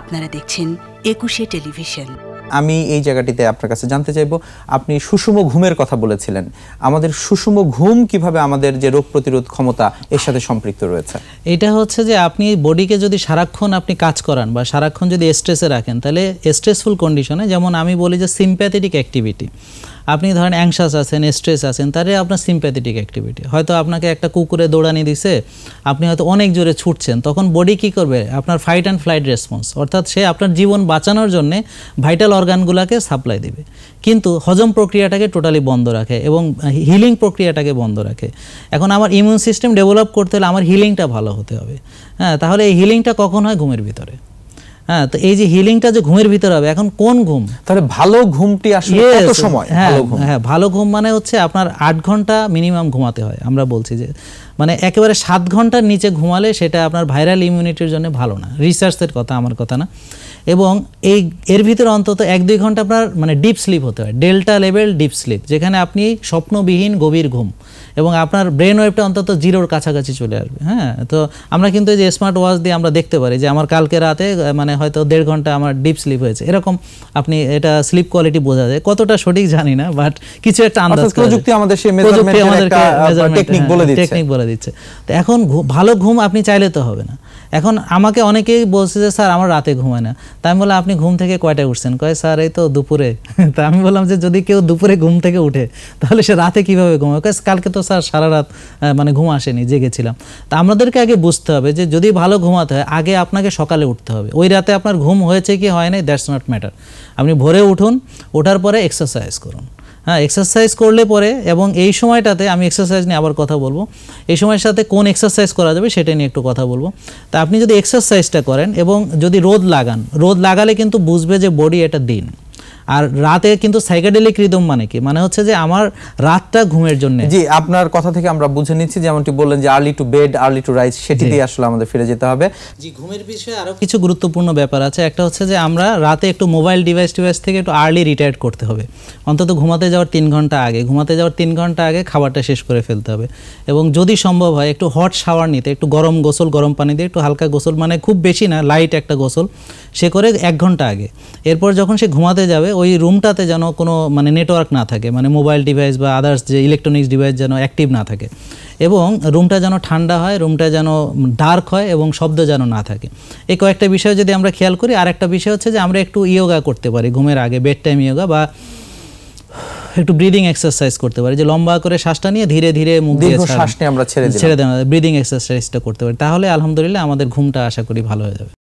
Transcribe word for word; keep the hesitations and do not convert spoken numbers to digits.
আপনারা দেখছেন একুশে টেলিভিশন। আমি এই জায়গাটিতে আপনার কাছে জানতে চাইবো, আপনি সুষম ঘুমের কথা বলেছিলেন, আমাদের সুষম ঘুম কিভাবে আমাদের যে রোগ প্রতিরোধ ক্ষমতা এর সাথে সম্পৃক্ত রয়েছে? এটা হচ্ছে যে আপনি বডিকে যদি সারাক্ষণ আপনি কাজ করান বা সারাক্ষণ যদি স্ট্রেসে রাখেন, তাহলে স্ট্রেসফুল কন্ডিশনে, যেমন আমি বলি যে সিম্প্যাথেটিক অ্যাক্টিভিটি, আপনি ধরেন অ্যাংশাস আছেন, স্ট্রেস আছেন, তাহলে আপনার সিম্প্যাথেটিক অ্যাক্টিভিটি, হয়তো আপনাকে একটা কুকুরে দৌড়ানি দিছে, আপনি হয়তো অনেক জোরে ছুটছেন, তখন বডি কী করবে? আপনার ফাইট অ্যান্ড ফ্লাইট রেসপন্স, অর্থাৎ সে আপনার জীবন বাঁচানোর জন্যে ভাইটাল অর্গানগুলোকে সাপ্লাই দেবে, কিন্তু হজম প্রক্রিয়াটাকে টোটালি বন্ধ রাখে এবং হিলিং প্রক্রিয়াটাকে বন্ধ রাখে। এখন আমার ইমিউন সিস্টেম ডেভেলপ করতে হলে আমার হিলিংটা ভালো হতে হবে। হ্যাঁ, তাহলে এই হিলিংটা কখন হয়? ঘুমের ভিতরে। হ্যাঁ, তো এই যে হিলিংটা যে ঘুমের ভিতরে হবে, এখন কোন ঘুম? তাহলে ভালো ঘুমটি আসলে কত সময়? ভালো ঘুম, হ্যাঁ ভালো ঘুম মানে হচ্ছে আপনার আট ঘন্টা মিনিমাম ঘুমাতে হয়। আমরা বলছি যে মানে একেবারে সাত ঘন্টার নিচে ঘুমালে সেটা আপনার ভাইরাল ইমিউনিটির জন্য ভালো না, রিসার্চের কথা, আমার কথা না। এবং এই এর ভিতরে অন্তত এক দুই ঘন্টা আপনার মানে ডিপ স্লিপ হতে হয়, ডেল্টা লেভেল ডিপ স্লিপ, যেখানে আপনি স্বপ্নবিহীন গভীর ঘুম এবং আপনার ব্রেন ওয়েভটা অন্তত জিরোর কাছাকাছি চলে আসবে। হ্যাঁ, তো আমরা কিন্তু এই যে স্মার্ট ওয়াচ দিয়ে আমরা দেখতে পারি যে আমার কালকে রাতে মানে হয়তো দেড় ঘন্টা আমার ডিপ স্লিপ হয়েছে, এরকম আপনি এটা স্লিপ কোয়ালিটি বোঝা যায়, কতটা সঠিক জানি না, বাট কিছু একটা আন্দাজ প্রযুক্তি আমাদের সেই টেকনিক বলে দিচ্ছে, টেকনিক বলে দিচ্ছে। তো এখন ভালো ঘুম আপনি চাইলে তো হবে না। এখন আমাকে অনেকেই বলছে যে স্যার আমার রাতে ঘুমায় না, তাই আমি বললাম আপনি ঘুম থেকে কয়টায় উঠছেন? কয় স্যার এই তো দুপুরে। তা আমি বললাম যে যদি কেউ দুপুরে ঘুম থেকে উঠে তাহলে সে রাতে কীভাবে ঘুমায়? কয় কালকে তো স্যার সারা রাত মানে ঘুম আসেনি, জেগেছিলাম। তা আমাদেরকে আগে বুঝতে হবে যে যদি ভালো ঘুমাতে হয় আগে আপনাকে সকালে উঠতে হবে। ওই রাতে আপনার ঘুম হয়েছে কি হয় নাই, দ্যাটস নট ম্যাটার। আপনি ভোরে উঠুন, ওঠার পরে এক্সারসাইজ করুন। হ্যাঁ, এক্সারসাইজ করলে পরে, এবং এই সময়টাতে আমি এক্সারসাইজ নিয়ে আবার কথা বলবো, এই সময়ের সাথে কোন এক্সারসাইজ করা যাবে সেটা নিয়ে একটু কথা বলবো। তা আপনি যদি এক্সারসাইজটা করেন এবং যদি রোদ লাগান, রোদ লাগালে কিন্তু বুঝবে যে বডি এটা দিন। আর রাতে কিন্তু সাইকেডেলিক রিদম মানে কি? মানে হচ্ছে যে আমার রাতটা ঘুমের জন্য। জি, আপনার কথা থেকে আমরা বুঝে নিচ্ছি, যেমনটি বললেন যে early to bed early to rise, সেটি দিয়ে আসলে আমাদের ফিরে যেতে হবে। জি, ঘুমের বিষয়ে আরও কিছু গুরুত্বপূর্ণ ব্যাপার আছে। একটা হচ্ছে যে আমরা রাতে একটু মোবাইল ডিভাইস ডিভাইস থেকে একটু আর্লি রিটায়ার্ড করতে হবে, অন্তত ঘুমাতে যাওয়ার তিন ঘন্টা আগে, ঘুমাতে যাওয়ার তিন ঘন্টা আগে খাবারটা শেষ করে ফেলতে হবে। এবং যদি সম্ভব হয় একটু হট শাওয়ার নিতে, একটু গরম গোসল, গরম পানি দিয়ে একটু হালকা গোসল, মানে খুব বেশি না, লাইট একটা গোসল সে করে এক ঘন্টা আগে। এরপর যখন সে ঘুমাতে যাবে ওই রুমটাতে যেন কোনো মানে নেটওয়ার্ক না থাকে, মানে মোবাইল ডিভাইস বা আদার্স যে ইলেকট্রনিক্স ডিভাইস যেন অ্যাক্টিভ না থাকে, এবং রুমটা যেন ঠান্ডা হয়, রুমটা যেন ডার্ক হয় এবং শব্দ যেন না থাকে। এই কয়েকটা বিষয় যদি আমরা খেয়াল করি। আর একটা বিষয় হচ্ছে যে আমরা একটু ইয়োগা করতে পারি ঘুমের আগে, বেড টাইম ইয়োগা, বা একটু ব্রিদিং এক্সারসাইজ করতে পারি, যে লম্বা করে শ্বাসটা নিয়ে ধীরে ধীরে মুখ দিয়ে শ্বাস নিয়ে আমরা ছেড়ে দিই, ছেড়ে দেওয়া, ব্রিদিং এক্সারসাইজটা করতে পারি, তাহলে আলহামদুলিল্লাহ আমাদের ঘুমটা আশা করি ভালো হয়ে যাবে।